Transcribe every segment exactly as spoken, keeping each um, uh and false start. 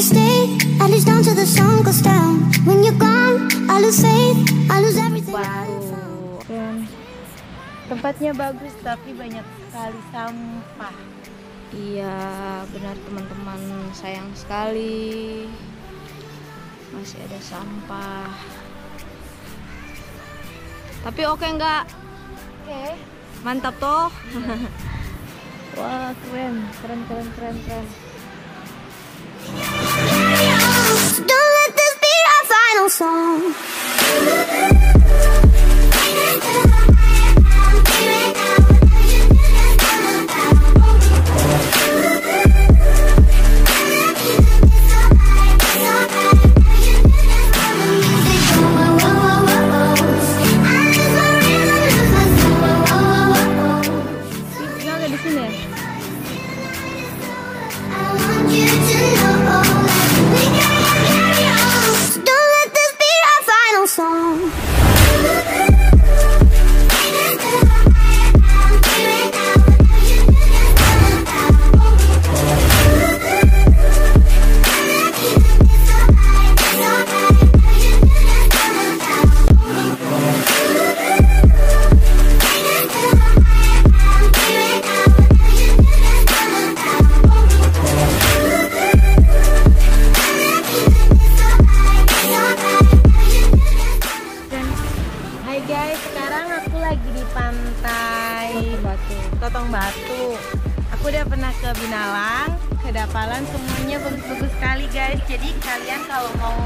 you stay, at least down till the sun goes down. When you're gone, I lose faith, I lose everything. Wow, dan tempatnya bagus tapi banyak sekali sampah. Iya, benar teman-teman, sayang sekali masih ada sampah. Tapi oke enggak? Oke. Mantap toh. Wah, keren, keren, keren, keren, keren. Don't let this be our final song. Totombatu. Aku udah pernah ke Binalang, ke Dapalan, semuanya bagus-bagus sekali guys. Jadi kalian kalau mau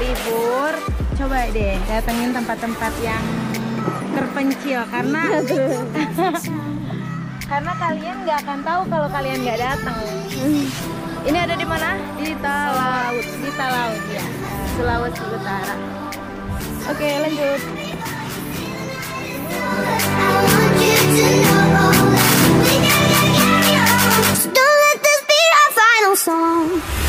libur, coba deh datengin tempat-tempat yang terpencil karena karena kalian nggak akan tahu kalau kalian nggak datang. Ini ada di mana? Di Talaud, di Talaud ya, Sulawesi Utara. Oke, lanjut. Don't let this be our final song.